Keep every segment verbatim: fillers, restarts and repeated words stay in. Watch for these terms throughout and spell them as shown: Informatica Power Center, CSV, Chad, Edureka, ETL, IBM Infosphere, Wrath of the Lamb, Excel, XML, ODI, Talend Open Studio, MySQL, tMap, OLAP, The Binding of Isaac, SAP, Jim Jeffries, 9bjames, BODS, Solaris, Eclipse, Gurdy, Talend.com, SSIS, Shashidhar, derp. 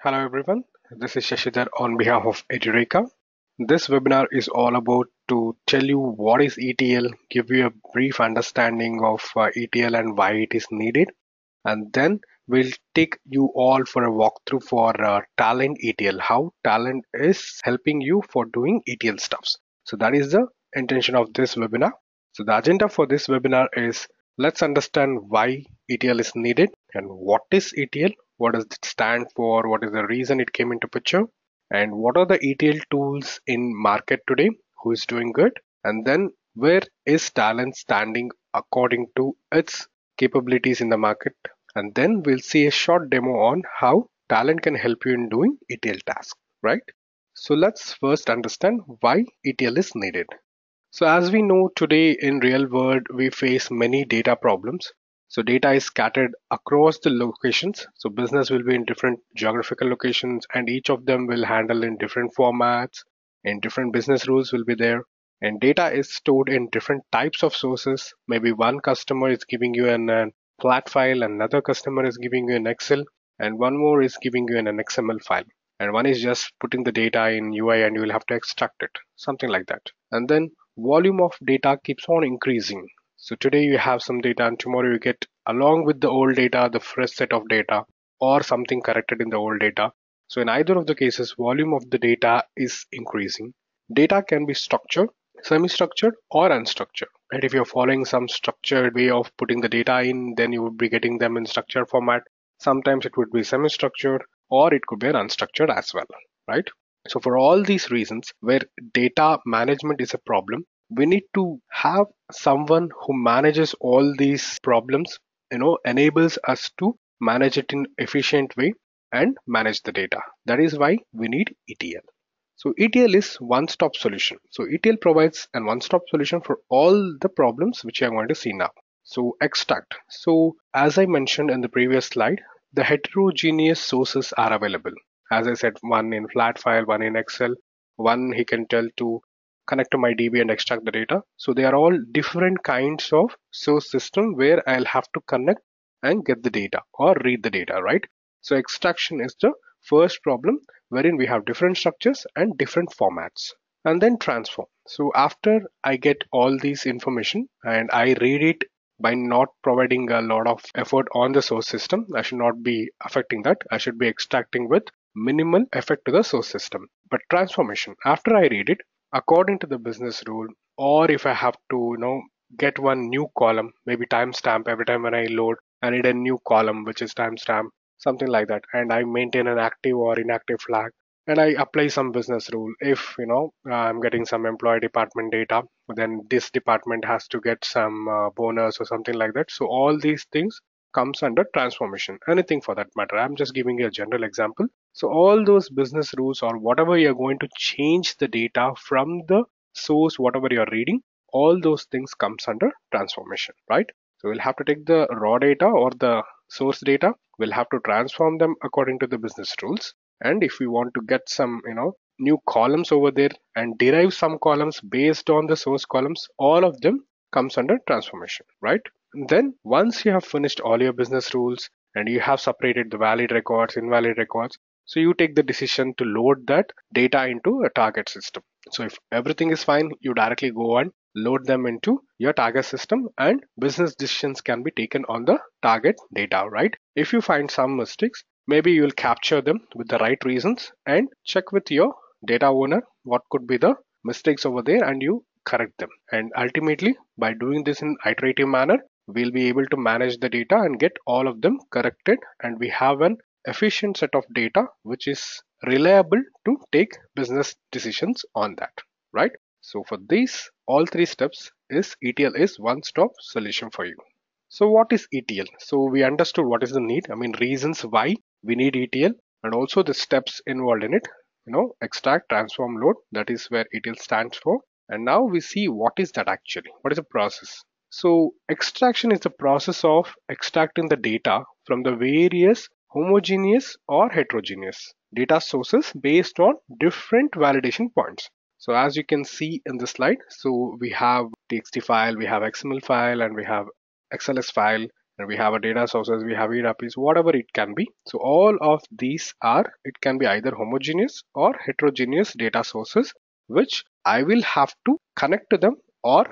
Hello everyone, this is Shashidhar on behalf of Edureka. This webinar is all about to tell you what is E T L, give you a brief understanding of uh, E T L and why it is needed, and then we'll take you all for a walkthrough for uh, Talend E T L, how Talend is helping you for doing E T L stuffs. So that is the intention of this webinar. So the agenda for this webinar is let's understand why E T L is needed and what is E T L. What does it stand for? What is the reason it came into picture? And what are the E T L tools in market today? Who is doing good? And then where is Talend standing according to its capabilities in the market? And then we'll see a short demo on how Talend can help you in doing E T L tasks, right? So let's first understand why E T L is needed. So as we know today in real world, we face many data problems. So data is scattered across the locations. So business will be in different geographical locations and each of them will handle in different formats and different business rules will be there. And data is stored in different types of sources. Maybe one customer is giving you an, an flat file, another customer is giving you an Excel, and one more is giving you an, an X M L file. And one is just putting the data in U I and you will have to extract it, something like that. And then volume of data keeps on increasing. So today you have some data and tomorrow you get along with the old data, the fresh set of data or something corrected in the old data. So in either of the cases, volume of the data is increasing. Data can be structured, semi-structured or unstructured. And if you're following some structured way of putting the data in, then you would be getting them in structured format. Sometimes it would be semi-structured or it could be an unstructured as well, right? So for all these reasons where data management is a problem, we need to have someone who manages all these problems, you know, enables us to manage it in an efficient way and manage the data. That is why we need E T L. So E T L is one-stop solution. So E T L provides a one-stop solution for all the problems which you are going to see now. So extract. So as I mentioned in the previous slide, the heterogeneous sources are available. As I said, one in flat file, one in Excel, one he can tell to connect to my D B and extract the data. So they are all different kinds of source system where I'll have to connect and get the data or read the data, right? So extraction is the first problem wherein we have different structures and different formats, and then transform. So after I get all these information and I read it by not providing a lot of effort on the source system, I should not be affecting that. I should be extracting with minimal effect to the source system. But transformation, after I read it, according to the business rule, or if I have to, you know, get one new column, maybe timestamp every time when I load, I need a new column which is timestamp, something like that. And I maintain an active or inactive flag and I apply some business rule. If, you know, I'm getting some employee department data, then this department has to get some uh, bonus or something like that. So all these things comes under transformation, anything for that matter. I'm just giving you a general example. So all those business rules or whatever you're going to change the data from the source, whatever you're reading, all those things comes under transformation, right? So we'll have to take the raw data or the source data. We'll have to transform them according to the business rules. And if we want to get some, you know, new columns over there and derive some columns based on the source columns, all of them comes under transformation, right? Then once you have finished all your business rules and you have separated the valid records, invalid records, so you take the decision to load that data into a target system. So if everything is fine, you directly go and load them into your target system and business decisions can be taken on the target data, right? If you find some mistakes, maybe you will capture them with the right reasons and check with your data owner what could be the mistakes over there and you correct them. And ultimately, by doing this in iterative manner, we'll be able to manage the data and get all of them corrected, and we have an efficient set of data which is reliable to take business decisions on that, right? So for these all three steps is E T L is one-stop solution for you. So what is E T L? So we understood what is the need, I mean reasons why we need E T L and also the steps involved in it, you know, extract, transform, load, that is where E T L stands for. And now we see what is that actually, what is the process? So extraction is the process of extracting the data from the various homogeneous or heterogeneous data sources based on different validation points. So as you can see in the slide, so we have T X T file, we have X M L file, and we have X L S file, and we have a data sources, we have E R Ps, whatever it can be. So all of these are, it can be either homogeneous or heterogeneous data sources, which I will have to connect to them or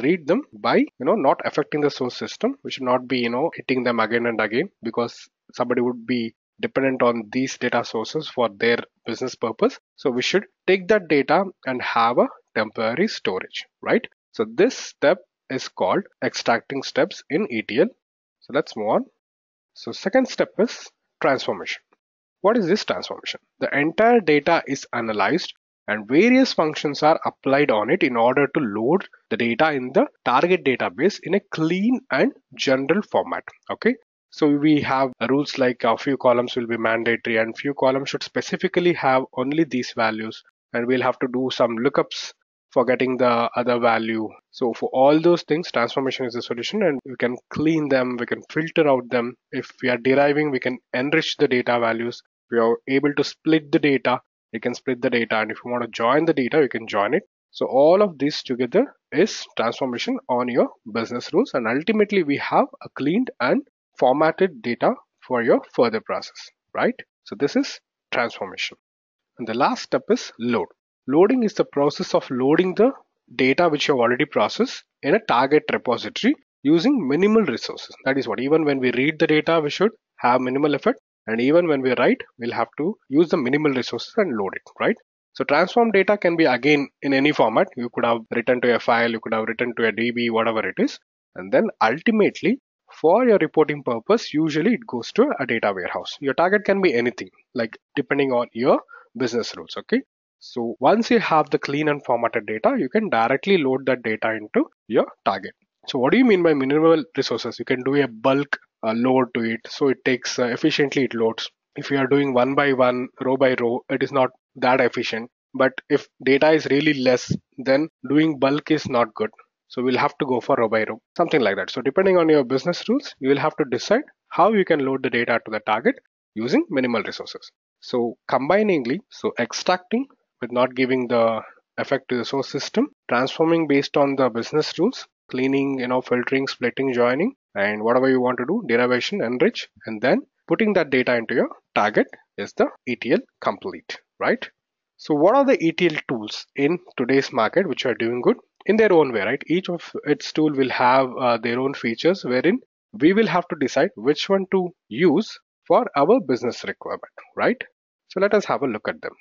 read them by, you know, not affecting the source system. We should not be, you know, hitting them again and again, because somebody would be dependent on these data sources for their business purpose. So we should take that data and have a temporary storage, right? So this step is called extracting steps in E T L. So let's move on. So second step is transformation. What is this transformation? The entire data is analyzed and various functions are applied on it in order to load the data in the target database in a clean and general format. Okay. So we have rules like a few columns will be mandatory and few columns should specifically have only these values, and we'll have to do some lookups for getting the other value. So for all those things, transformation is the solution, and we can clean them, we can filter out them. If we are deriving, we can enrich the data values. We are able to split the data, we can split the data, and if you want to join the data, we can join it. So all of this together is transformation on your business rules, and ultimately we have a cleaned and formatted data for your further process, right? So this is transformation. And the last step is load. Loading is the process of loading the data which you have already processed in a target repository using minimal resources. That is what, even when we read the data, we should have minimal effort, and even when we write, we'll have to use the minimal resources and load it, right? So transform data can be again in any format. You could have written to a file, you could have written to a D B, whatever it is. And then ultimately, for your reporting purpose, usually it goes to a data warehouse. Your target can be anything, like depending on your business rules. Okay. So once you have the clean and formatted data, you can directly load that data into your target. So what do you mean by minimal resources? You can do a bulk uh, load to it. So it takes uh, efficiently, it loads. If you are doing one by one, row by row, it is not that efficient. But if data is really less, then doing bulk is not good. So we'll have to go for row by row, something like that. So depending on your business rules, you will have to decide how you can load the data to the target using minimal resources. So combiningly, so extracting with not giving the effect to the source system, transforming based on the business rules, cleaning, you know, filtering, splitting, joining, and whatever you want to do, derivation, enrich, and then putting that data into your target is the E T L complete, right? So what are the E T L tools in today's market which are doing good in their own way, right? Each of its tool will have uh, their own features, wherein we will have to decide which one to use for our business requirement, right? So let us have a look at them.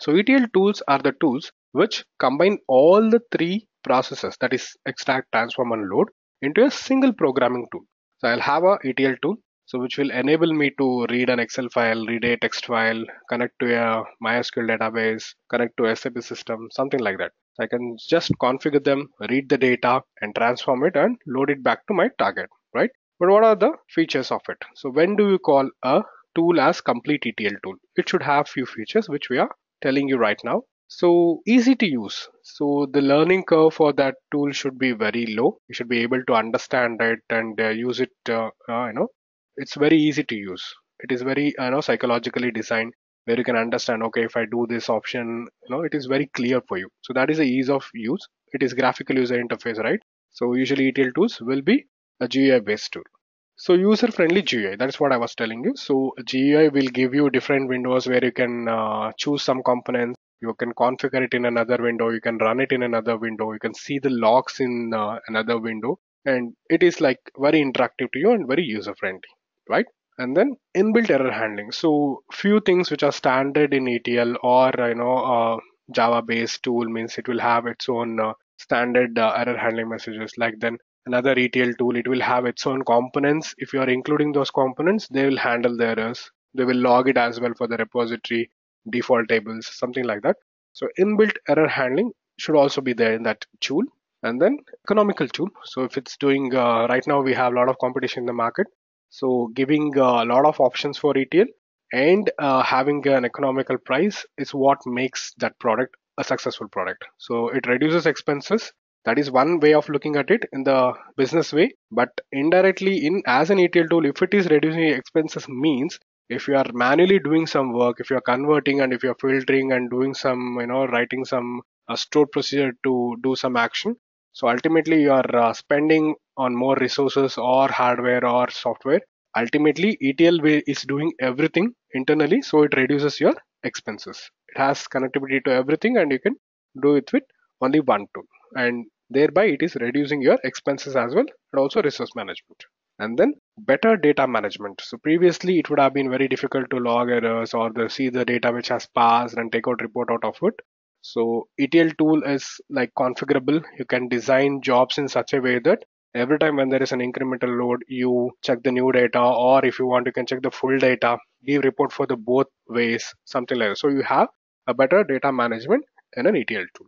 So E T L tools are the tools which combine all the three processes, that is extract, transform, and load, into a single programming tool. So I'll have a E T L tool, so which will enable me to read an Excel file, read a text file, connect to a MySQL database, connect to a S A P system, something like that. So I can just configure them, read the data, and transform it and load it back to my target, right? But what are the features of it? So when do you call a tool as complete E T L tool? It should have few features which we are telling you right now. So easy to use. So the learning curve for that tool should be very low. You should be able to understand it and uh, use it, uh, uh, you know, it's very easy to use. It is very, you know, psychologically designed, where you can understand, okay, if I do this option, you know, it is very clear for you. So that is the ease of use. It is graphical user interface, right? So usually E T L tools will be a G U I based tool. So user-friendly G U I, that's what I was telling you. So G U I will give you different windows where you can uh, choose some components. You can configure it in another window. You can run it in another window. You can see the logs in uh, another window. And it is like very interactive to you and very user-friendly, right? And then inbuilt error handling. So few things which are standard in E T L or, you know, uh, Java-based tool means it will have its own uh, standard uh, error handling messages. Like then another E T L tool, it will have its own components. If you are including those components, they will handle the errors. They will log it as well for the repository, default tables, something like that. So inbuilt error handling should also be there in that tool. And then economical tool. So if it's doing, uh, right now we have a lot of competition in the market. So giving a lot of options for E T L and uh, having an economical price is what makes that product a successful product. So it reduces expenses. That is one way of looking at it in the business way. But indirectly, in as an E T L tool, if it is reducing expenses means if you are manually doing some work, if you are converting and if you are filtering and doing some, you know, writing some uh, stored procedure to do some action. So ultimately you are uh, spending on more resources or hardware or software. Ultimately E T L is doing everything internally, so it reduces your expenses. It has connectivity to everything and you can do it with only one tool, and thereby it is reducing your expenses as well, and also resource management. And then better data management. So previously it would have been very difficult to log errors or the, see the data which has passed and take out report out of it. So E T L tool is like configurable. You can design jobs in such a way that every time when there is an incremental load, you check the new data, or if you want, you can check the full data, give report for the both ways, something like that. So you have a better data management in an E T L tool.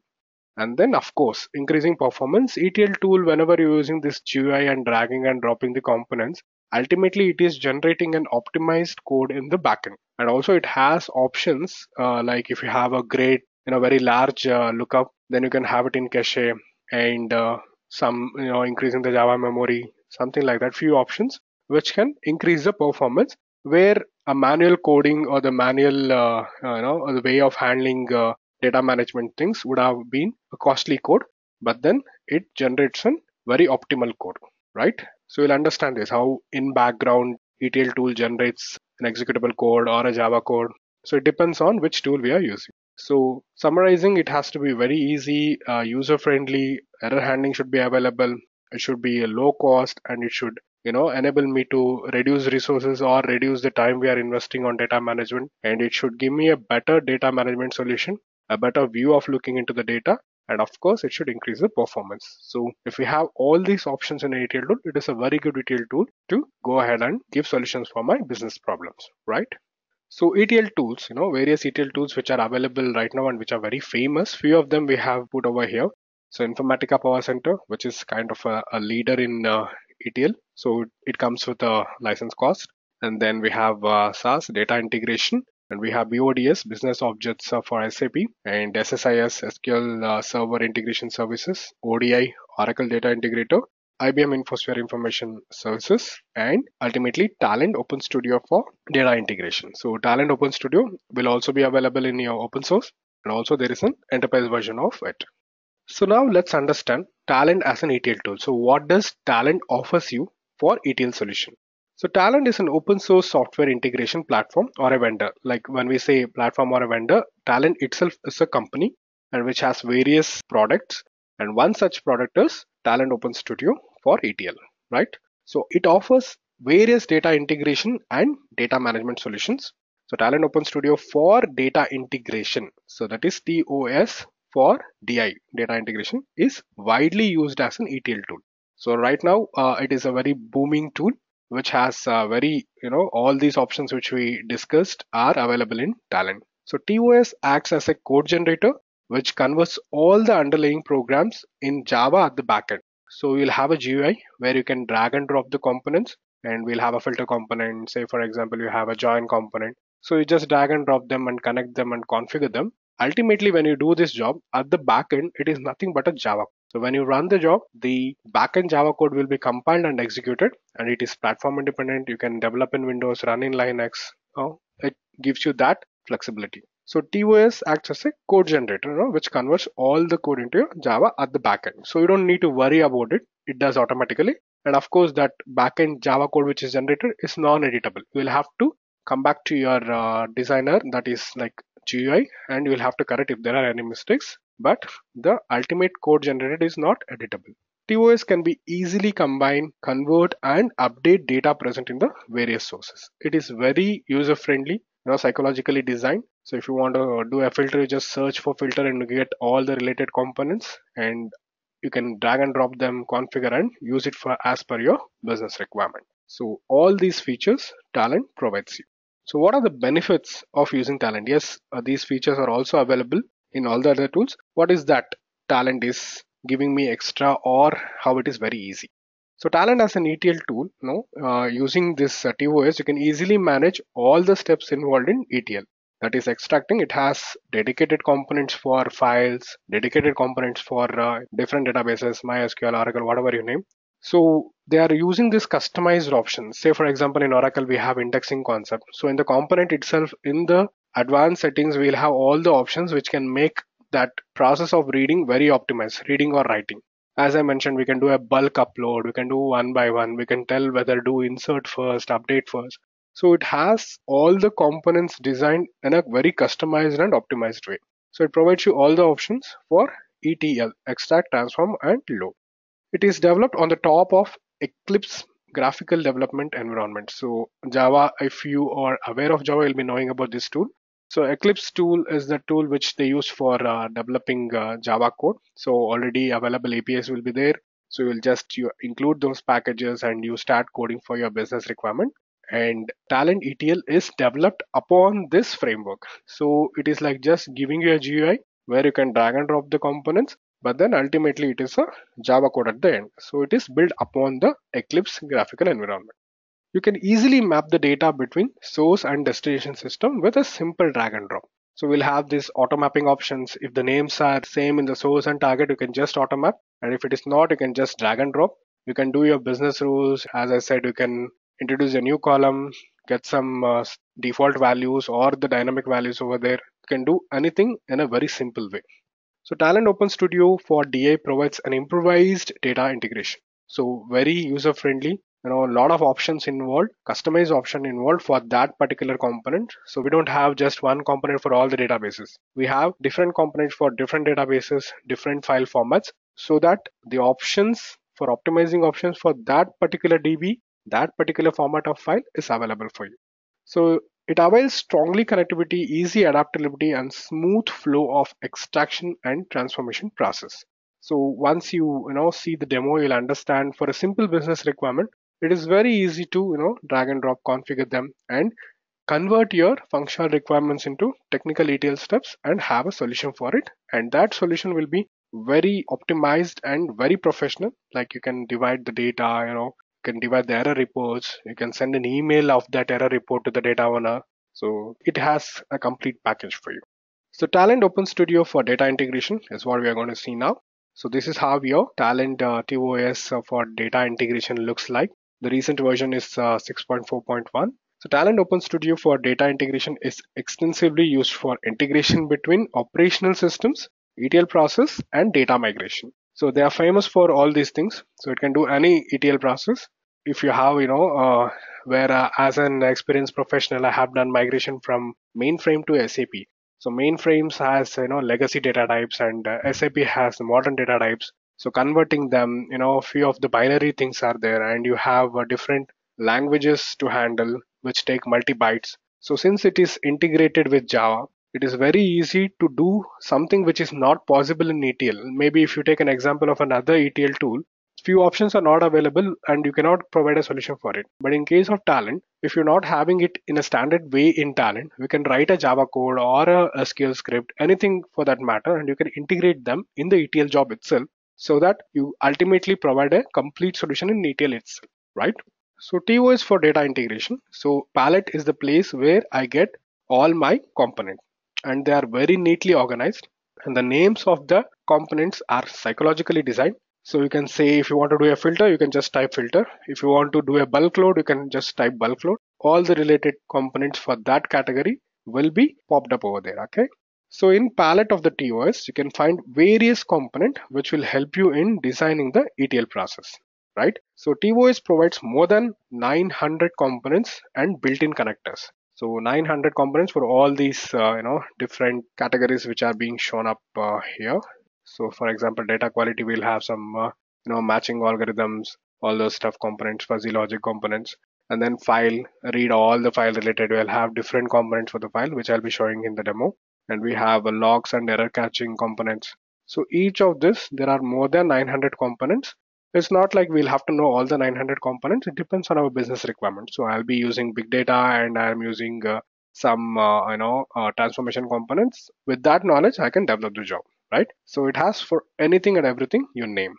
And then of course, increasing performance. E T L tool, whenever you're using this G U I and dragging and dropping the components, ultimately it is generating an optimized code in the backend. And also it has options uh, like if you have a great, you know, very large uh, lookup, then you can have it in cache and uh, some, you know, increasing the Java memory, something like that, few options which can increase the performance, where a manual coding or the manual, uh, you know, or the way of handling uh, data management things would have been a costly code, but then it generates a very optimal code, right? So you'll understand this, how in background E T L tool generates an executable code or a Java code. So it depends on which tool we are using. So summarizing, it has to be very easy, uh, user-friendly, error handling should be available, it should be a low cost, and it should, you know, enable me to reduce resources or reduce the time we are investing on data management, and it should give me a better data management solution, a better view of looking into the data, and of course it should increase the performance. So if we have all these options in an E T L tool, it is a very good E T L tool to go ahead and give solutions for my business problems, right? So E T L tools, you know, various E T L tools which are available right now and which are very famous, few of them we have put over here. So Informatica Power Center, which is kind of a, a leader in uh, E T L, so it comes with a license cost. And then we have uh, SaaS, data integration. And we have B O D S, Business Objects for S A P, and S S I S, S Q L uh, Server Integration Services, O D I, Oracle Data Integrator, I B M Infosphere Information Services, and ultimately Talend Open Studio for data integration. So Talend Open Studio will also be available in your open source, and also there is an enterprise version of it. So now let's understand Talend as an E T L tool. So what does Talend offers you for E T L solution? So Talend is an open source software integration platform or a vendor. Like when we say platform or a vendor, Talend itself is a company and which has various products. And one such product is Talend Open Studio for E T L, right? So it offers various data integration and data management solutions. So Talend Open Studio for data integration. So that is T O S for D I, data integration, is widely used as an E T L tool. So right now uh, it is a very booming tool, which has uh, very, you know, all these options which we discussed are available in Talend. So T O S acts as a code generator, which converts all the underlying programs in Java at the backend. So you'll have a G U I where you can drag and drop the components, and we'll have a filter component. Say, for example, you have a join component. So you just drag and drop them and connect them and configure them. Ultimately, when you do this job at the backend, it is nothing but a Java. So when you run the job, the backend Java code will be compiled and executed, and it is platform independent. You can develop in Windows, run in Linux. Oh, it gives you that flexibility. So T O S acts as a code generator, you know, which converts all the code into your Java at the backend. So you don't need to worry about it. It does automatically. And of course, that backend Java code which is generated is non-editable. You will have to come back to your uh, designer, that is like G U I, and you will have to correct if there are any mistakes. But the ultimate code generated is not editable. T O S can be easily combined, convert, and update data present in the various sources. It is very user-friendly, you know, psychologically designed. So if you want to do a filter, you just search for filter and you get all the related components, and you can drag and drop them, configure, and use it for as per your business requirement. So all these features Talend provides you. So what are the benefits of using Talend? Yes, uh, these features are also available in all the other tools. What is that Talend is giving me extra, or how it is very easy? So Talend as an E T L tool, you know, uh, using this uh, T O S, you can easily manage all the steps involved in E T L. That is extracting. It has dedicated components for files, dedicated components for uh, different databases, MySQL, Oracle, whatever you name. So they are using this customized option. Say, for example, in Oracle, we have indexing concept. So in the component itself, in the advanced settings, we'll have all the options which can make that process of reading very optimized, reading or writing. as I mentioned, we can do a bulk upload, we can do one by one, we can tell whether do insert first, update first. So it has all the components designed in a very customized and optimized way. So it provides you all the options for E T L, extract, transform, and load. It is developed on the top of Eclipse graphical development environment. So Java, if you are aware of Java, you'll be knowing about this tool. So Eclipse tool is the tool which they use for uh, developing uh, Java code. So already available A P Is will be there. So you'll just you include those packages and you start coding for your business requirement. And Talend E T L is developed upon this framework. So it is like just giving you a G U I where you can drag and drop the components, but then ultimately it is a Java code at the end. So it is built upon the Eclipse graphical environment. You can easily map the data between source and destination system with a simple drag and drop. So we'll have this auto mapping options. If the names are same in the source and target, you can just auto map. And if it is not, you can just drag and drop. You can do your business rules. As I said, you can introduce a new column, get some uh, default values or the dynamic values over there. You can do anything in a very simple way. So Talend Open Studio for D A provides an improvised data integration. So very user-friendly. You know, a lot of options involved, customized option involved for that particular component. So we don't have just one component for all the databases. We have different components for different databases, different file formats, so that the options for optimizing options for that particular D B, that particular format of file is available for you. So it avails strongly connectivity, easy adaptability, and smooth flow of extraction and transformation process. So once you, you know, see the demo, you'll understand for a simple business requirement, it is very easy to, you know, drag and drop, configure them and convert your functional requirements into technical E T L steps and have a solution for it. And that solution will be very optimized and very professional. Like you can divide the data, you know, you can divide the error reports. You can send an email of that error report to the data owner. So it has a complete package for you. So Talend Open Studio for data integration is what we are going to see now. So this is how your Talend uh, T O S uh, for data integration looks like. The recent version is uh, six point four point one. So Talend Open Studio for data integration is extensively used for integration between operational systems, E T L process, and data migration. So they are famous for all these things. So it can do any E T L process. If you have, you know, uh, where uh, as an experienced professional, I have done migration from mainframe to S A P. So mainframes has, you know, legacy data types and uh, S A P has modern data types. So converting them, you know, a few of the binary things are there and you have uh, different languages to handle, which take multi-bytes. So since it is integrated with Java, it is very easy to do something which is not possible in E T L. Maybe if you take an example of another E T L tool, few options are not available and you cannot provide a solution for it. But in case of Talend, if you're not having it in a standard way in Talend, we can write a Java code or a S Q L script, anything for that matter, and you can integrate them in the E T L job itself so that you ultimately provide a complete solution in E T L itself, right? So T O is for data integration. So palette is the place where I get all my components and they are very neatly organized and the names of the components are psychologically designed. So you can say if you want to do a filter, you can just type filter. If you want to do a bulk load, you can just type bulk load. All the related components for that category will be popped up over there. Okay. So in palette of the T O S, you can find various components which will help you in designing the E T L process. Right. So T O S provides more than nine hundred components and built-in connectors. So nine hundred components for all these uh, you know different categories which are being shown up uh, here. So for example, data quality will have some, uh, you know, matching algorithms, all those stuff components, fuzzy logic components, and then file, read all the file related. We'll have different components for the file, which I'll be showing in the demo. And we have uh, logs and error catching components. So each of this, there are more than nine hundred components. It's not like we'll have to know all the nine hundred components. It depends on our business requirements. So I'll be using big data and I'm using uh, some, uh, you know, uh, transformation components. With that knowledge, I can develop the job. Right, so it has for anything and everything you name.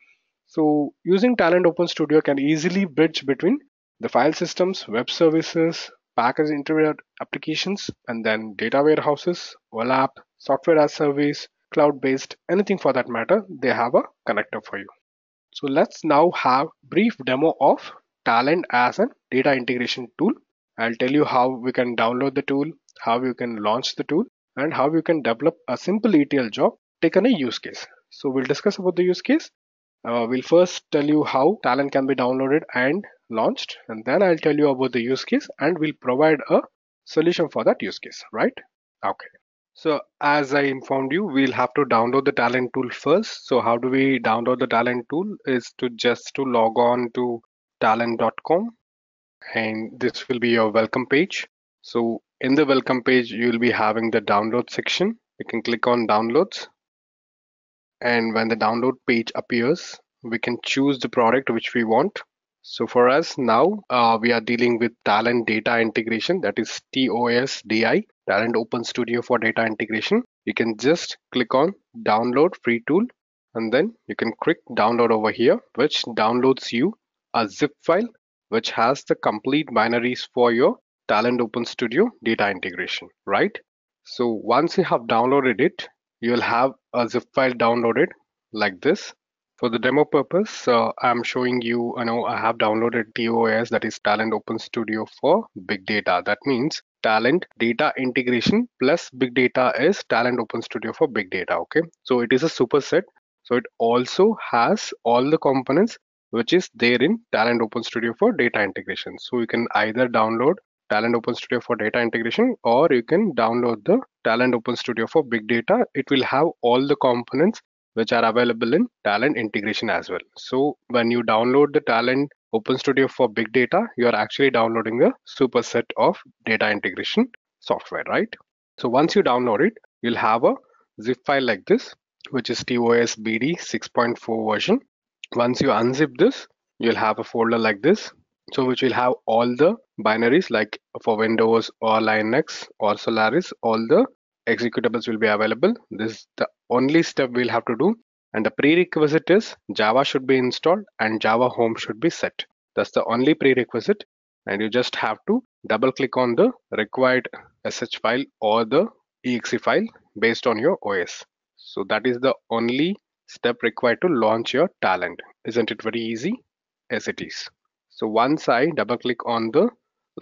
So using Talend Open Studio can easily bridge between the file systems, web services, package integrated applications, and then data warehouses, O L A P, software as service, cloud-based, anything for that matter, they have a connector for you. So let's now have a brief demo of Talend as a data integration tool. I'll tell you how we can download the tool, how you can launch the tool, and how you can develop a simple E T L job. Take on a use case. So we'll discuss about the use case Uh, we'll first tell you how Talend can be downloaded and launched, and then I'll tell you about the use case and we'll provide a solution for that use case, right? Okay. So as I informed you, we'll have to download the Talend tool first. So how do we download the Talend tool is to just to log on to Talend dot com, and this will be your welcome page. So in the welcome page, you'll be having the download section. You can click on downloads. And when the download page appears, we can choose the product which we want. So for us now, uh, we are dealing with Talend Data Integration, that is T O S D I, Talend Open Studio for Data Integration. You can just click on download free tool, and then you can click download over here, which downloads you a zip file, which has the complete binaries for your Talend Open Studio Data Integration, right? So once you have downloaded it, you'll have a zip file downloaded like this. For the demo purpose, uh, I'm showing you, you know, I have downloaded T O S, that is Talend Open Studio for Big Data. That means Talend Data Integration plus Big Data is Talend Open Studio for Big Data. Okay, so it is a superset. So it also has all the components which is there in Talend Open Studio for Data Integration. So you can either download Talend Open Studio for Data Integration, or you can download the Talend Open Studio for Big Data. It will have all the components which are available in Talend Integration as well. So when you download the Talend Open Studio for Big Data, you are actually downloading a superset of data integration software, right? So once you download it, you'll have a zip file like this, which is T O S B D six point four version. Once you unzip this, you'll have a folder like this. So which will have all the binaries like for Windows or Linux or Solaris, all the executables will be available. This is the only step we'll have to do. And the prerequisite is Java should be installed and Java home should be set. That's the only prerequisite. And you just have to double click on the required S H file or the E X E file based on your O S. So that is the only step required to launch your Talend. Isn't it very easy? As it is. So once I double click on the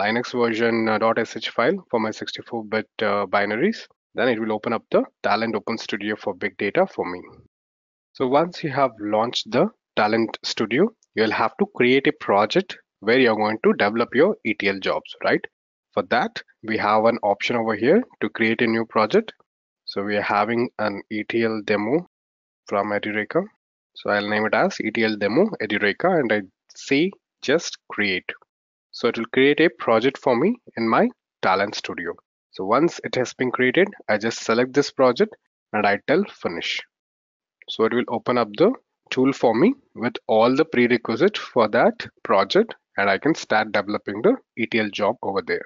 Linux version .sh file for my sixty-four bit uh, binaries, then it will open up the Talend Open Studio for Big Data for me. So once you have launched the Talend Studio, you'll have to create a project where you're going to develop your E T L jobs, right? For that, we have an option over here to create a new project. So we are having an E T L demo from Edureka. So I'll name it as E T L demo Edureka, and I say just create. So it will create a project for me in my Talend Studio. So once it has been created, I just select this project and I tell finish. So it will open up the tool for me with all the prerequisites for that project, and I can start developing the E T L job over there.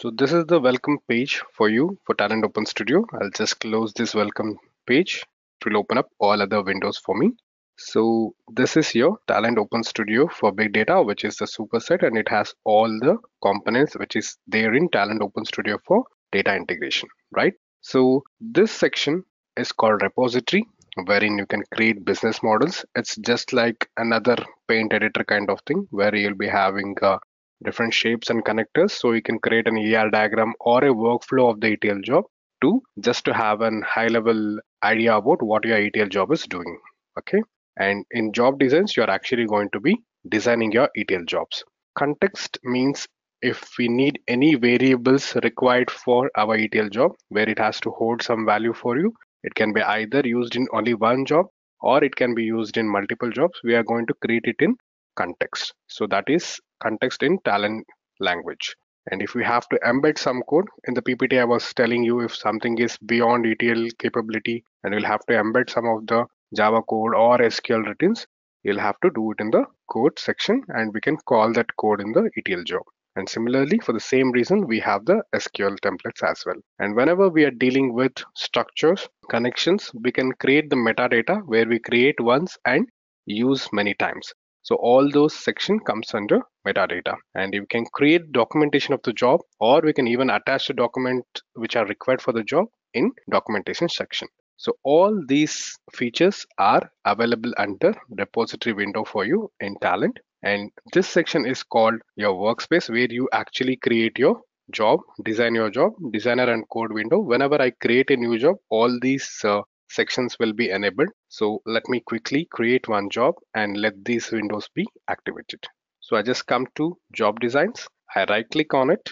So this is the welcome page for you for Talend Open Studio. I'll just close this welcome page. It will open up all other windows for me. So this is your Talend Open Studio for Big Data, which is the superset, and it has all the components which is there in Talend Open Studio for Data Integration, right? So this section is called repository, wherein you can create business models. It's just like another paint editor kind of thing where you'll be having a different shapes and connectors, so you can create an E R diagram or a workflow of the E T L job to just to have an high level idea about what your E T L job is doing. Okay, and in job designs, you're actually going to be designing your E T L jobs. Context means if we need any variables required for our E T L job where it has to hold some value for you, it can be either used in only one job or it can be used in multiple jobs. We are going to create it in context. So that is context in Talend language. And if we have to embed some code in the P P T, I was telling you if something is beyond E T L capability and you'll have to embed some of the Java code or S Q L routines, you'll have to do it in the code section, and we can call that code in the E T L job. And similarly, for the same reason, we have the S Q L templates as well. And whenever we are dealing with structures, connections, we can create the metadata where we create once and use many times. So all those section comes under metadata, and you can create documentation of the job, or we can even attach the document which are required for the job in documentation section. So all these features are available under repository window for you in Talend. And this section is called your workspace, where you actually create your job, design your job, designer and code window. Whenever I create a new job, all these uh, sections will be enabled. So let me quickly create one job and let these windows be activated. So I just come to job designs, I right click on it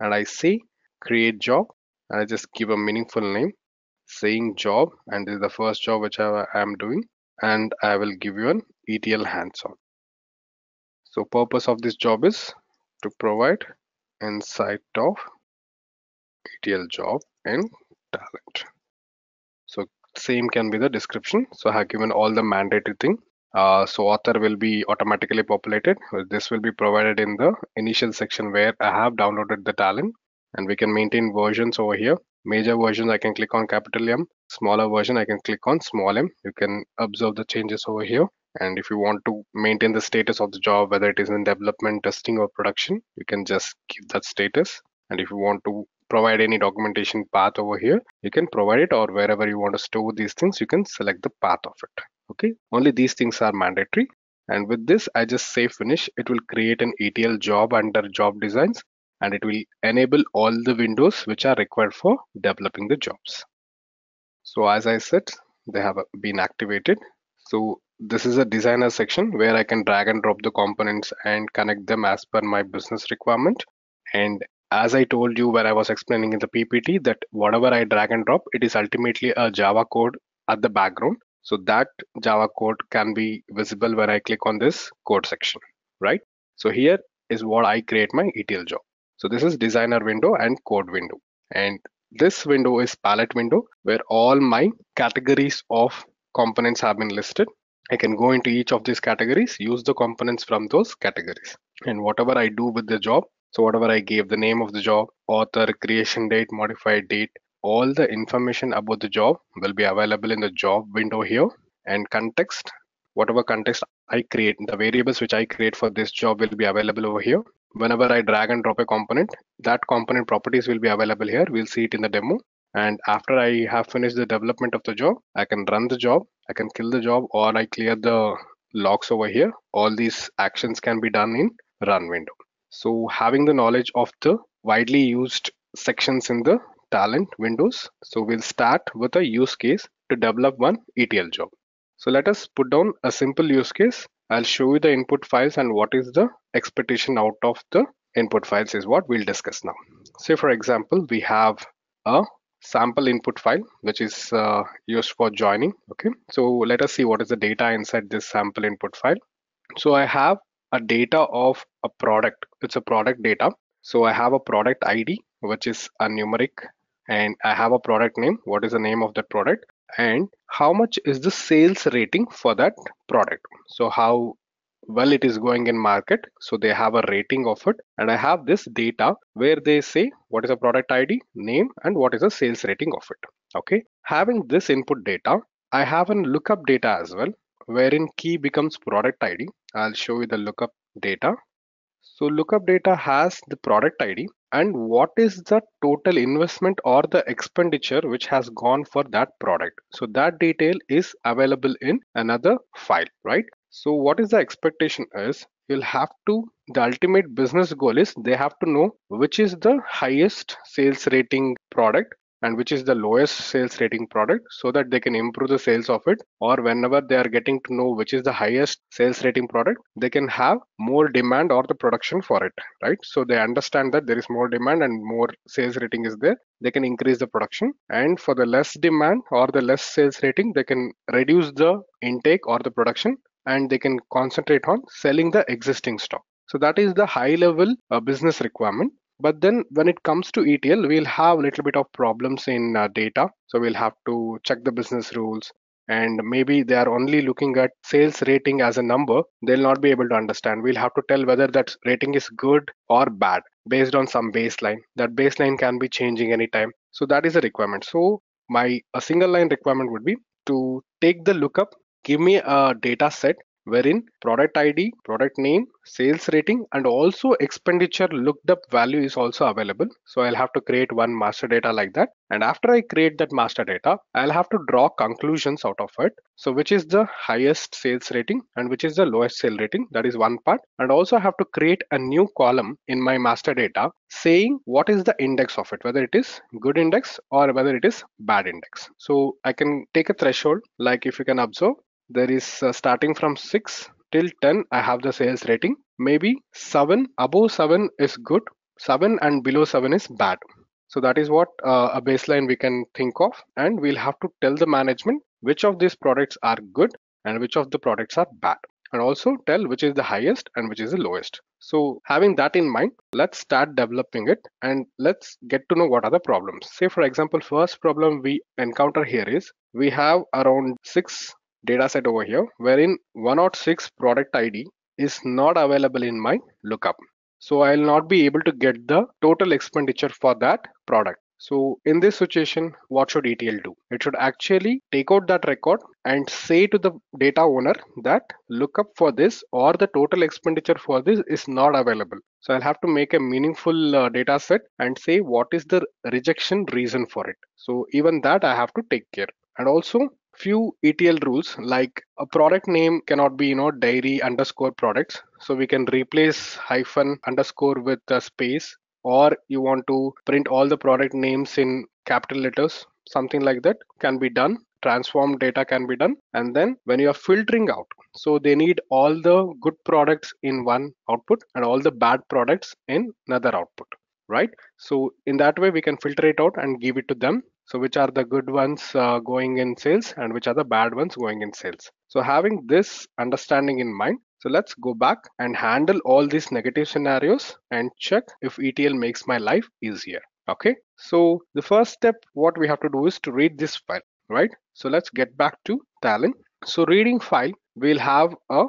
and I say create job, and I just give a meaningful name saying job, and this is the first job which I am doing, and I will give you an E T L hands-on. So purpose of this job is to provide insight of E T L job and talent. So same can be the description. So I have given all the mandatory thing. Uh, so author will be automatically populated. This will be provided in the initial section where I have downloaded the talent, and we can maintain versions over here. Major version I can click on capital M, smaller version I can click on small m. You can observe the changes over here. And if you want to maintain the status of the job, whether it is in development, testing or production, you can just give that status. And if you want to provide any documentation path over here, you can provide it, or wherever you want to store these things, you can select the path of it. Okay, only these things are mandatory. And with this, I just say finish. It will create an E T L job under job designs, and it will enable all the windows which are required for developing the jobs. So as I said, they have been activated. So this is a designer section where I can drag and drop the components and connect them as per my business requirement. And as I told you when I was explaining in the P P T, that whatever I drag and drop, it is ultimately a Java code at the background. So that Java code can be visible when I click on this code section, right? So here is what I create my E T L job. So this is designer window and code window. And this window is palette window where all my categories of components have been listed. I can go into each of these categories, use the components from those categories, and whatever I do with the job. So whatever I gave the name of the job, author, creation date, modified date, all the information about the job will be available in the job window here. And context, whatever context I create, the variables which I create for this job will be available over here. Whenever I drag and drop a component, that component properties will be available here. We'll see it in the demo. And after I have finished the development of the job, I can run the job, I can kill the job, or I clear the logs over here. All these actions can be done in run window. So having the knowledge of the widely used sections in the talent windows. So we'll start with a use case to develop one E T L job. So let us put down a simple use case. I'll show you the input files and what is the expectation out of the input files is what we'll discuss now. Say for example, we have a sample input file which is uh, used for joining. Okay, so let us see what is the data inside this sample input file. So I have a data of a product. It's a product data. So I have a product I D which is a numeric, and I have a product name. What is the name of that product, and how much is the sales rating for that product? So how well it is going in market. So they have a rating of it, and I have this data where they say what is a product I D, name, and what is the sales rating of it. Okay, having this input data, I have a lookup data as well, wherein key becomes product I D. I'll show you the lookup data. So lookup data has the product I D and what is the total investment or the expenditure which has gone for that product. So that detail is available in another file, right? So what is the expectation is, you'll have to, the ultimate business goal is they have to know which is the highest sales rating product and which is the lowest sales rating product, so that they can improve the sales of it. Or whenever they are getting to know which is the highest sales rating product, they can have more demand or the production for it, right? So they understand that there is more demand and more sales rating is there, they can increase the production. And for the less demand or the less sales rating, they can reduce the intake or the production, and they can concentrate on selling the existing stock. So that is the high level uh, business requirement. But then when it comes to E T L, we'll have a little bit of problems in uh, data. So we'll have to check the business rules, and maybe they are only looking at sales rating as a number. They'll not be able to understand. We'll have to tell whether that rating is good or bad based on some baseline. That baseline can be changing anytime. So that is a requirement. So my a single line requirement would be to take the lookup, give me a data set, wherein product I D, product name, sales rating, and also expenditure looked up value is also available. So I'll have to create one master data like that. And after I create that master data, I'll have to draw conclusions out of it. So which is the highest sales rating and which is the lowest sale rating, that is one part. And also I have to create a new column in my master data saying what is the index of it, whether it is good index or whether it is bad index. So I can take a threshold, like if you can observe, there is uh, starting from six till ten, I have the sales rating. Maybe seven, above seven is good, seven and below seven is bad. So that is what uh, a baseline we can think of, and we'll have to tell the management which of these products are good and which of the products are bad, and also tell which is the highest and which is the lowest. So having that in mind, let's start developing it and let's get to know what are the problems. Say for example, first problem we encounter here is we have around six data set over here, wherein one oh six product I D is not available in my lookup. So I'll not be able to get the total expenditure for that product. So in this situation, what should E T L do? It should actually take out that record and say to the data owner that lookup for this or the total expenditure for this is not available. So I'll have to make a meaningful uh, data set and say what is the rejection reason for it. So even that I have to take care. And also few E T L rules, like a product name cannot be, you know, dairy underscore products. So we can replace hyphen underscore with a space, or you want to print all the product names in capital letters, something like that can be done. Transform data can be done. And then when you are filtering out, so they need all the good products in one output and all the bad products in another output, right? So in that way, we can filter it out and give it to them. So which are the good ones uh, going in sales and which are the bad ones going in sales. So having this understanding in mind, so let's go back and handle all these negative scenarios and check if E T L makes my life easier. Okay. So the first step, what we have to do is to read this file, right? So let's get back to Talend. So reading file, we'll have a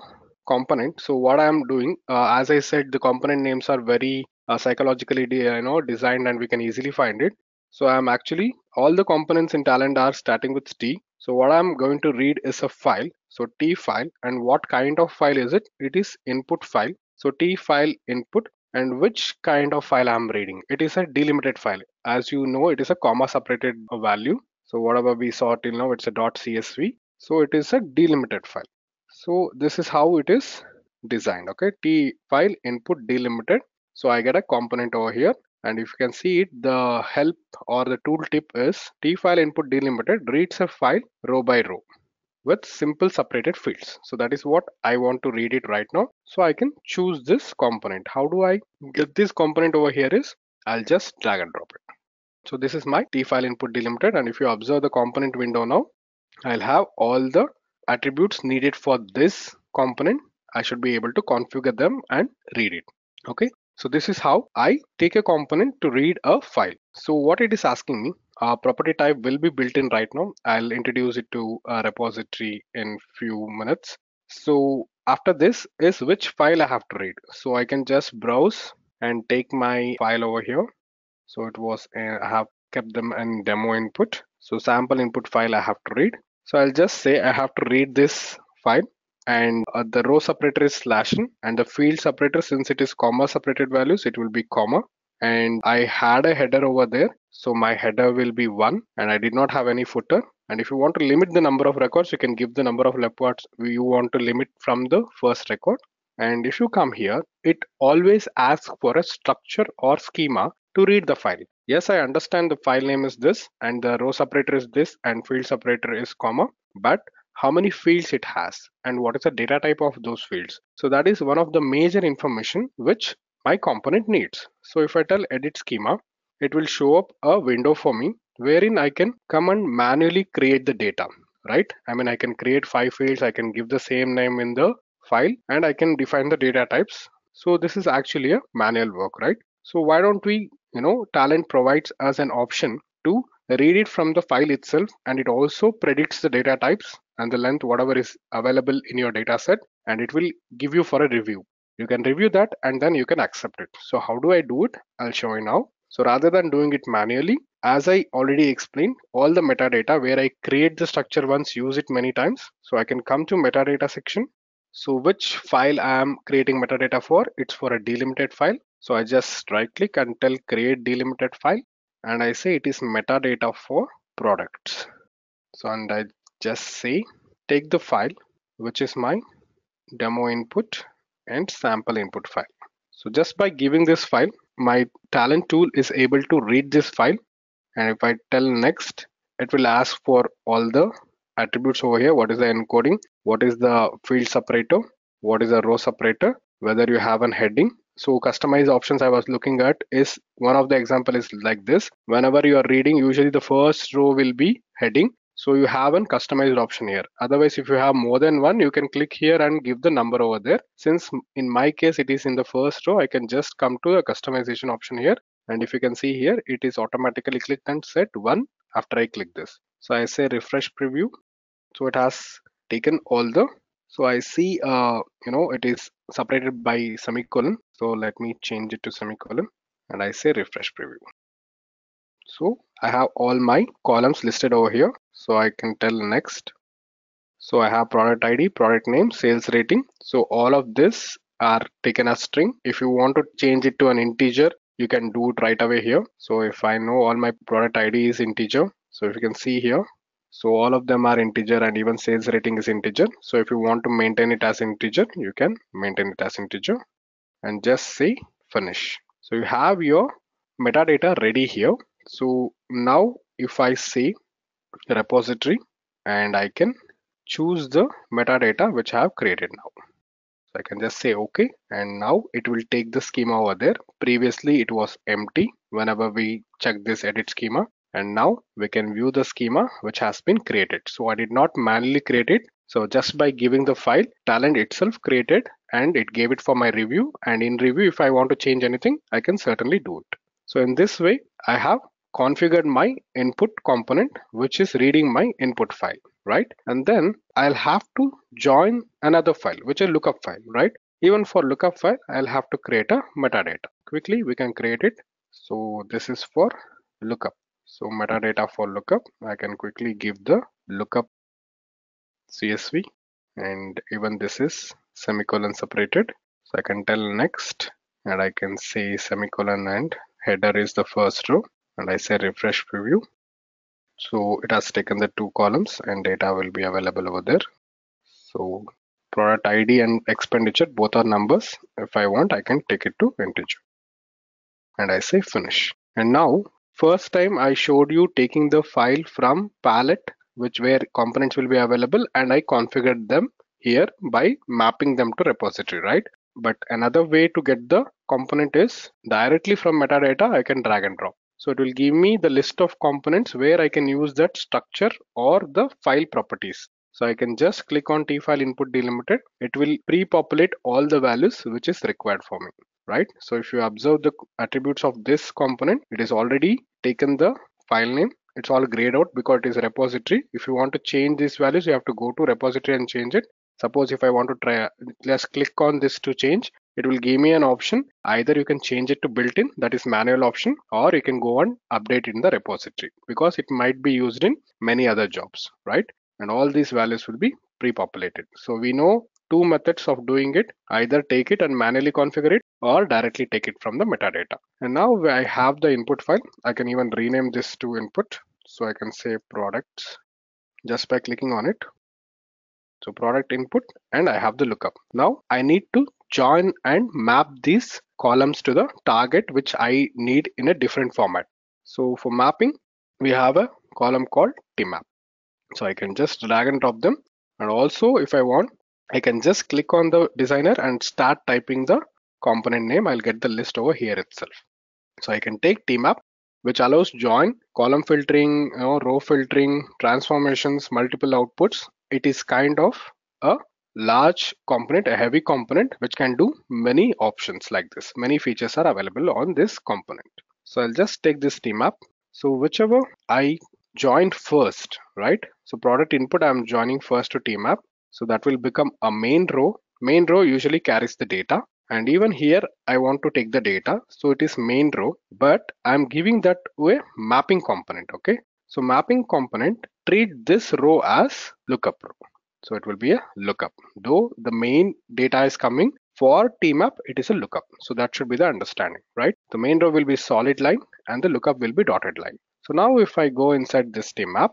component. So what I'm doing, uh, as I said, the component names are very uh, psychologically, you know, designed and we can easily find it. So I'm actually, all the components in Talend are starting with T. So what I'm going to read is a file. So T file, and what kind of file is it? It is input file. So T file input, and which kind of file I'm reading? It is a delimited file. As you know, it is a comma separated value. So whatever we saw till now, it's a .csv. So it is a delimited file. So this is how it is designed. Okay, T file input delimited. So I get a component over here. And if you can see it, the help or the tooltip is T file input delimited reads a file row by row with simple separated fields. So that is what I want to read it right now. So I can choose this component. How do I get this component over here is I'll just drag and drop it. So this is my T file input delimited. And if you observe the component window now, I'll have all the attributes needed for this component. I should be able to configure them and read it. Okay. So this is how I take a component to read a file. So what it is asking me, uh, property type will be built in right now. I'll introduce it to a repository in few minutes. So after this is which file I have to read. So I can just browse and take my file over here. So it was, uh, I have kept them in demo input. So sample input file I have to read. So I'll just say I have to read this file. And uh, the row separator is slash n, and the field separator, since it is comma separated values, it will be comma. And I had a header over there. So my header will be one, and I did not have any footer. And if you want to limit the number of records, you can give the number of records you want to limit from the first record. And if you come here, it always asks for a structure or schema to read the file. Yes, I understand the file name is this, and the row separator is this, and field separator is comma, but how many fields it has and what is the data type of those fields. So that is one of the major information which my component needs. So if I tell edit schema, it will show up a window for me wherein I can come and manually create the data, right? I mean, I can create five fields. I can give the same name in the file and I can define the data types. So this is actually a manual work, right? So why don't we, you know, Talend provides us an option to read it from the file itself, and it also predicts the data types and the length, whatever is available in your data set, and it will give you for a review. You can review that and then you can accept it. So how do I do it? I'll show you now. So rather than doing it manually, as I already explained, all the metadata where I create the structure once, use it many times. So I can come to metadata section. So which file I am creating metadata for? It's for a delimited file. So I just right click and tell create delimited file, and I say it is metadata for products. So and I just say take the file which is my demo input and sample input file. So just by giving this file, my Talend tool is able to read this file, and if I tell next, it will ask for all the attributes over here. What is the encoding? What is the field separator? What is the row separator? Whether you have an heading. So customize options I was looking at is one of the example is like this. Whenever you are reading, usually the first row will be heading. So you have an customized option here. Otherwise, if you have more than one, you can click here and give the number over there. Since in my case, it is in the first row, I can just come to the customization option here. And if you can see here, it is automatically clicked and set one after I click this. So I say refresh preview. So it has taken all the, so I see, uh, you know, it is separated by semicolon. So let me change it to semicolon and I say refresh preview. So I have all my columns listed over here. So I can tell next. So I have product I D, product name, sales rating. So all of this are taken as string. If you want to change it to an integer, you can do it right away here. So if I know all my product I D is integer, so if you can see here, so all of them are integer and even sales rating is integer. So if you want to maintain it as integer, you can maintain it as integer and just say finish. So you have your metadata ready here. So now if I say repository, and I can choose the metadata which I have created now. So I can just say OK, and now it will take the schema over there. Previously it was empty whenever we check this edit schema, and now we can view the schema which has been created. So I did not manually create it. So just by giving the file, Talend itself created and it gave it for my review, and in review if I want to change anything, I can certainly do it. So in this way I have configured my input component which is reading my input file, right? And then I'll have to join another file which is lookup file, right? Even for lookup file, I'll have to create a metadata. Quickly we can create it. So this is for lookup. So metadata for lookup, I can quickly give the lookup C S V, and even this is semicolon separated. So I can tell next, and I can say semicolon and header is the first row. And I say refresh preview. So it has taken the two columns and data will be available over there. So product I D and expenditure, both are numbers. If I want, I can take it to integer. And I say finish. And now, first time I showed you taking the file from palette, which where components will be available, and I configured them here by mapping them to repository, right? But another way to get the component is directly from metadata, I can drag and drop. So it will give me the list of components where I can use that structure or the file properties. So I can just click on T file input delimited. It will pre-populate all the values which is required for me, right? So if you observe the attributes of this component, it is already taken the file name. It's all grayed out because it is a repository. If you want to change these values, you have to go to repository and change it. Suppose if I want to try, let's click on this to change. It will give me an option. Either you can change it to built-in, that is manual option, or you can go and update in the repository because it might be used in many other jobs, right? And all these values will be pre-populated. So we know two methods of doing it. Either take it and manually configure it or directly take it from the metadata. And now I have the input file. I can even rename this to input. So I can say products just by clicking on it. So product input, and I have the lookup. Now I need to join and map these columns to the target which I need in a different format. So for mapping, we have a column called tmap. So I can just drag and drop them. And also if I want, I can just click on the designer and start typing the component name. I'll get the list over here itself. So I can take tmap, which allows join, column filtering, you know, row filtering, transformations, multiple outputs. It is kind of a large component, a heavy component, which can do many options like this. Many features are available on this component. So I'll just take this tmap. So whichever I joined first, right? So product input, I'm joining first to tmap. So that will become a main row. Main row usually carries the data. And even here, I want to take the data. So it is main row, but I'm giving that a mapping component, okay? So mapping component treat this row as lookup row. So it will be a lookup. Though the main data is coming for TMAP, it is a lookup. So that should be the understanding, right? The main row will be solid line and the lookup will be dotted line. So now if I go inside this TMAP,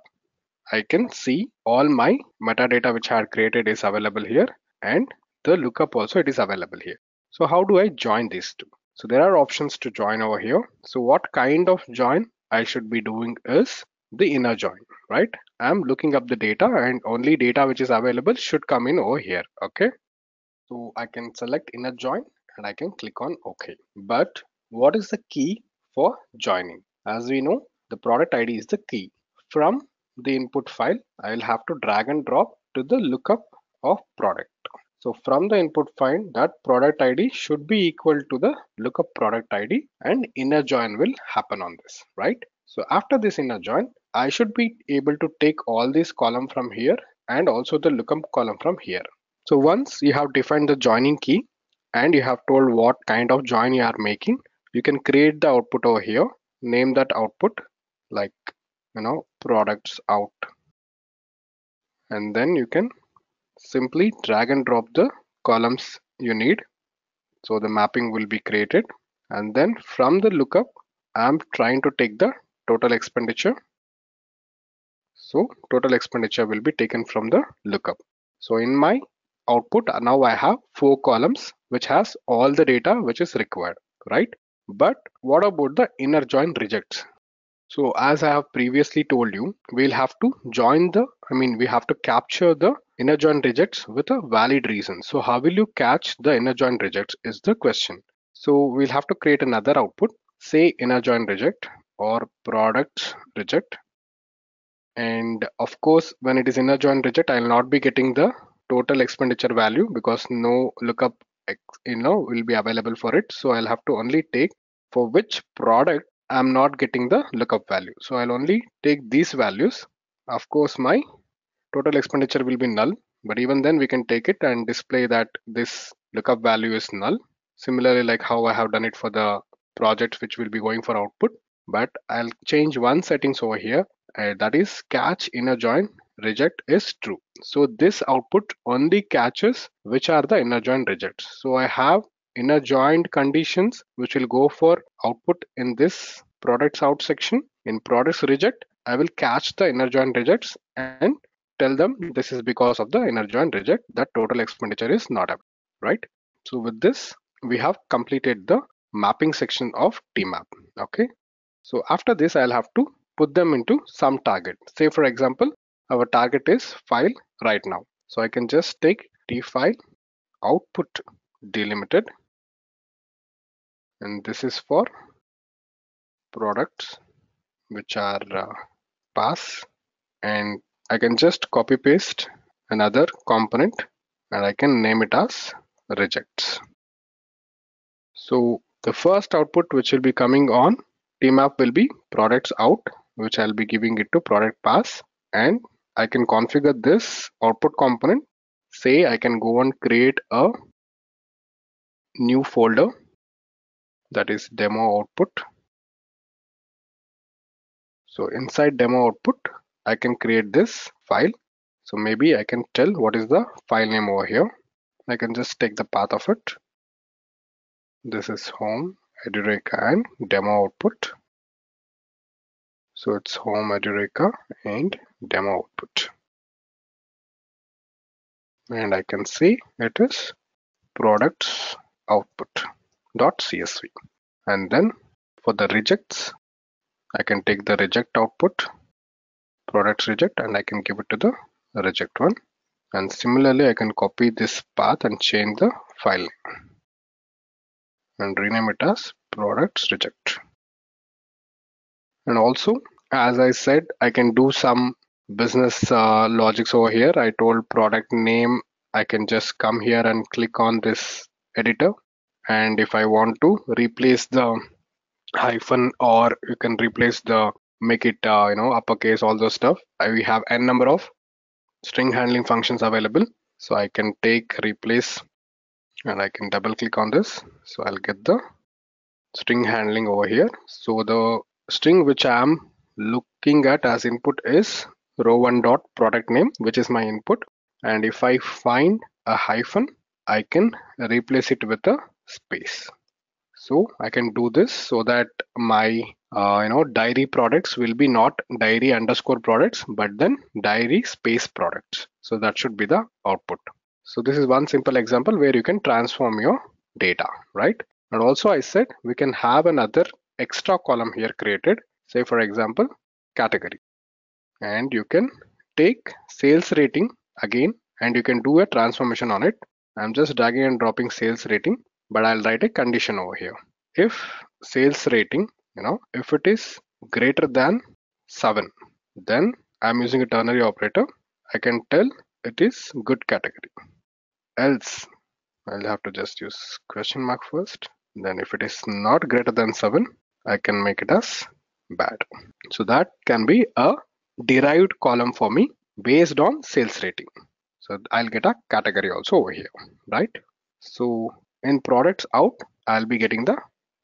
I can see all my metadata which I had created is available here, and the lookup also it is available here. So how do I join these two? So there are options to join over here. So what kind of join I should be doing is the inner join, right? I'm looking up the data and only data which is available should come in over here. Okay, so I can select inner join and I can click on OK. But what is the key for joining? As we know, the product I D is the key. From the input file, I'll have to drag and drop to the lookup of product. So from the input file, that product I D should be equal to the lookup product I D, and inner join will happen on this, right? So after this inner join, I should be able to take all these column from here and also the lookup column from here. So once you have defined the joining key and you have told what kind of join you are making, you can create the output over here, name that output like, you know, products out. And then you can simply drag and drop the columns you need, so the mapping will be created. And then from the lookup, I'm trying to take the total expenditure, so total expenditure will be taken from the lookup. So in my output now I have four columns which has all the data which is required, right? But what about the inner join rejects? So as I have previously told you, we'll have to join the, I mean, we have to capture the inner join rejects with a valid reason. So how will you catch the inner join rejects is the question. So we'll have to create another output, say inner join reject or product reject. And of course, when it is inner join reject, I'll not be getting the total expenditure value because no lookup, you know, will be available for it. So I'll have to only take for which product I'm not getting the lookup value. So I'll only take these values. Of course, my total expenditure will be null, but even then we can take it and display that this lookup value is null. Similarly, like how I have done it for the project which will be going for output, but I'll change one settings over here, and that is catch inner join reject is true. So this output only catches which are the inner join rejects. So I have inner joined conditions which will go for output in this products out section. In products reject, I will catch the inner join rejects and tell them this is because of the inner join reject that total expenditure is not available, right? So with this, we have completed the mapping section of TMAP. Okay, so after this, I'll have to put them into some target. Say for example, our target is file right now. So I can just take T file output delimited, and this is for products which are uh, pass, and I can just copy paste another component and I can name it as rejects. So the first output which will be coming on TMAP will be products out, which I'll be giving it to product pass, and I can configure this output component. Say I can go and create a new folder, that is demo output. So inside demo output, I can create this file. So maybe I can tell what is the file name over here. I can just take the path of it. This is home, Edureka, and demo output. So it's home, Edureka, and demo output. And I can see it is products output dot csv. And then for the rejects, I can take the reject output, products reject, and I can give it to the reject one. And similarly, I can copy this path and change the file name and rename it as products reject. And also, as I said, I can do some business uh, logics over here. I told product name, I can just come here and click on this editor, and if I want to replace the hyphen, or you can replace the, make it uh, you know, uppercase, all those stuff. I, we have n number of string handling functions available, so I can take replace and I can double click on this. So I'll get the string handling over here. So the string which I am looking at as input is row one dot product name, which is my input. and if I find a hyphen, I can replace it with a space. So I can do this so that my uh, you know dairy products will be not dairy underscore products, but then dairy space products. So that should be the output. So this is one simple example where you can transform your data, right? And also I said we can have another extra column here created, say for example category, and you can take sales rating again and you can do a transformation on it. I'm just dragging and dropping sales rating, but I'll write a condition over here. If sales rating, you know, if it is greater than seven, then I'm using a ternary operator. I can tell it is good category. Else, I'll have to just use question mark first. Then if it is not greater than seven, I can make it as bad. So that can be a derived column for me based on sales rating. So I'll get a category also over here, right? So in products out, I'll be getting the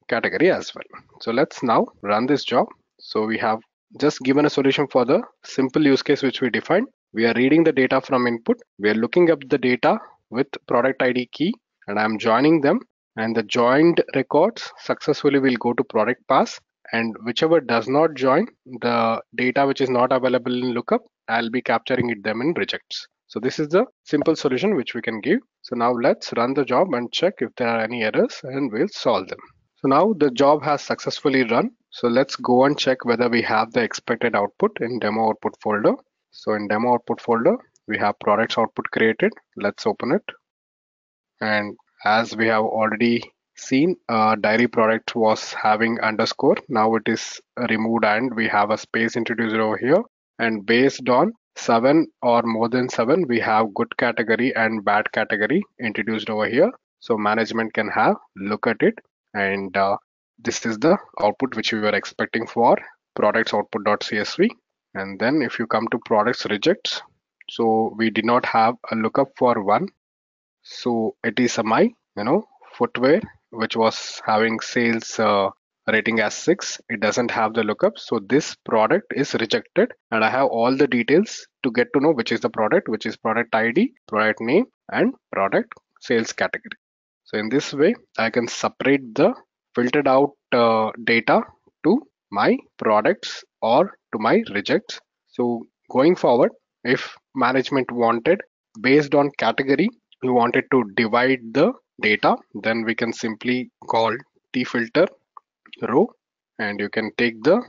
category as well. So let's now run this job. So we have just given a solution for the simple use case which we defined. We are reading the data from input. We are looking up the data with product I D key, and I'm joining them, and the joined records successfully will go to product pass, and whichever does not join, the data which is not available in lookup, I'll be capturing it them in rejects. So this is the simple solution which we can give. So now let's run the job and check if there are any errors, and we'll solve them. So now the job has successfully run. So let's go and check whether we have the expected output in demo output folder. So in demo output folder, we have products output created. Let's open it. And as we have already seen, uh, dairy product was having underscore. Now it is removed and we have a space introducer over here. And based on seven or more than seven, we have good category and bad category introduced over here. So management can have look at it. And uh, this is the output which we were expecting for products output.csv. And then if you come to products rejects, so we did not have a lookup for one. So it is a my, you know, footwear, which was having sales uh, rating as six. It doesn't have the lookup. So this product is rejected, and I have all the details to get to know which is the product, which is product I D, product name, and product sales category. So in this way, I can separate the filtered out uh, data to my products or to my rejects. So going forward, if management wanted based on category, we wanted to divide the data, then we can simply call tfilter row, and you can take the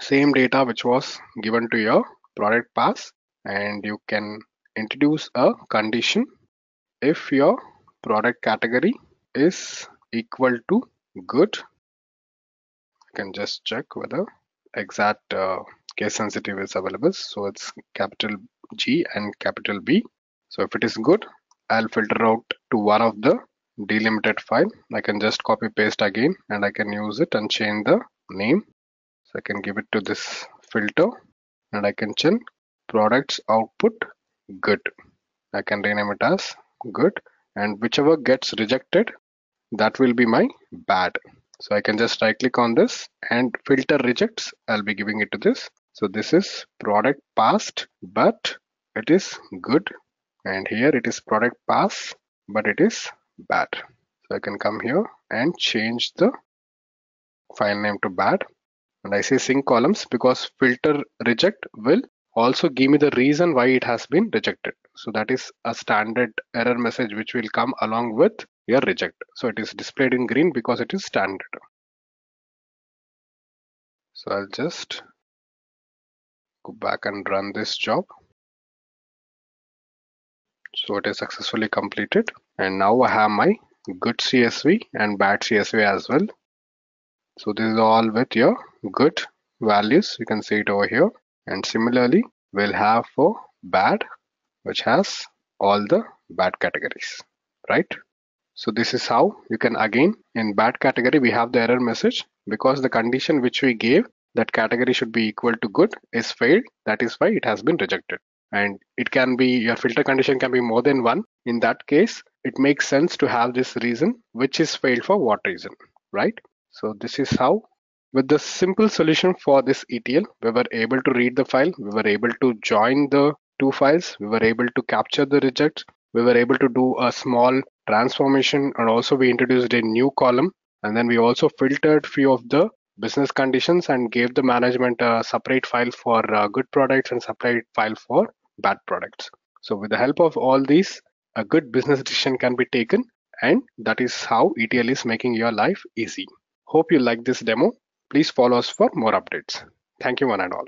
same data which was given to your product pass, and you can introduce a condition if your product category is equal to good. You can just check whether exact uh, case sensitive is available. So it's capital G and capital B. So if it is good, I'll filter out to one of the delimited file. I can just copy paste again, and I can use it and change the name. So I can give it to this filter, and I can change products output good. I can rename it as good, and whichever gets rejected, that will be my bad. So I can just right click on this and filter rejects. I'll be giving it to this. So this is product passed, but it is good. And here it is product pass, but it is bad. So I can come here and change the file name to bad. And I say sync columns because filter reject will also give me the reason why it has been rejected. So that is a standard error message which will come along with your reject. So it is displayed in green because it is standard. So I'll just go back and run this job. So it is successfully completed. And now I have my good C S V and bad C S V as well. So this is all with your good values. You can see it over here. And similarly, we'll have for bad, which has all the bad categories, right? So this is how you can, again, in bad category, we have the error message because the condition which we gave that category should be equal to good is failed. That is why it has been rejected. And it can be, your filter condition can be more than one. In that case, it makes sense to have this reason, which is failed for what reason, right? So this is how, with the simple solution for this E T L, we were able to read the file. We were able to join the two files. We were able to capture the rejects. We were able to do a small transformation, and also we introduced a new column. And then we also filtered few of the business conditions and gave the management a separate file for uh, good products and separate file for bad products. So with the help of all these, a good business decision can be taken, and that is how E T L is making your life easy. Hope you like this demo. Please follow us for more updates. Thank you one and all.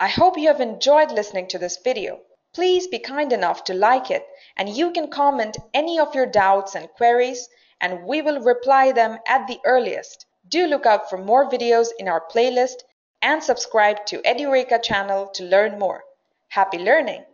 I hope you have enjoyed listening to this video. Please be kind enough to like it, and you can comment any of your doubts and queries, and we will reply them at the earliest. Do look out for more videos in our playlist and subscribe to Edureka channel to learn more. Happy learning!